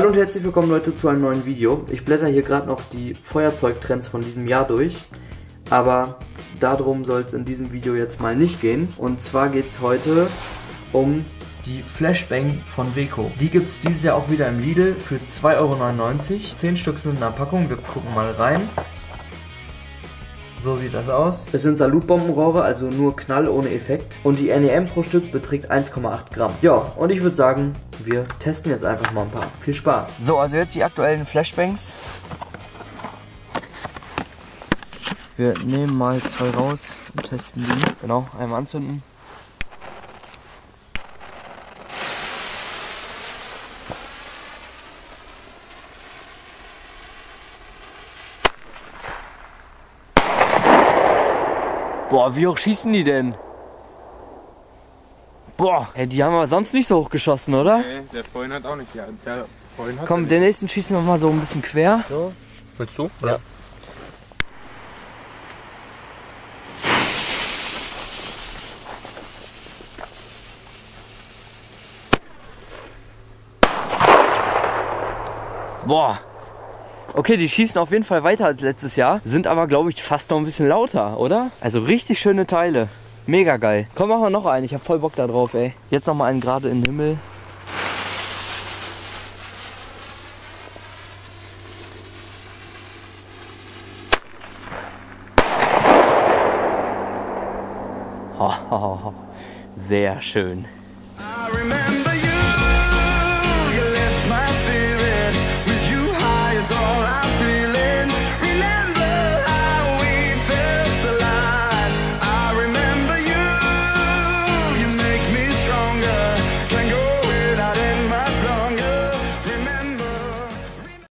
Hallo und herzlich willkommen Leute zu einem neuen Video. Ich blätter hier gerade noch die Feuerzeugtrends von diesem Jahr durch, aber darum soll es in diesem Video jetzt mal nicht gehen. Und zwar geht es heute um die Flashbang von Weco. Die gibt es dieses Jahr auch wieder im Lidl für 2,99 €. 10 Stück sind in der Packung, wir gucken mal rein. So sieht das aus. Es sind Salutbombenrohre, also nur Knall ohne Effekt. Und die NEM pro Stück beträgt 1,8 Gramm. Ja, und ich würde sagen, wir testen jetzt einfach mal ein paar. Viel Spaß. So, also jetzt die aktuellen Flashbangs. Wir nehmen mal zwei raus und testen die. Genau, einmal anzünden. Boah, wie hoch schießen die denn? Boah, ey, die haben wir sonst nicht so hoch geschossen, oder? Nee, der vorhin hat auch nicht. Ja, der vorhin hat. Komm, den nächsten schießen wir mal so ein bisschen quer. So. Willst du? Oder? Ja. Boah. Okay, die schießen auf jeden Fall weiter als letztes Jahr, sind aber, glaube ich, fast noch ein bisschen lauter, oder? Also richtig schöne Teile. Mega geil. Komm, machen wir noch einen. Ich habe voll Bock da drauf, ey. Jetzt noch mal einen gerade in den Himmel. Sehr schön.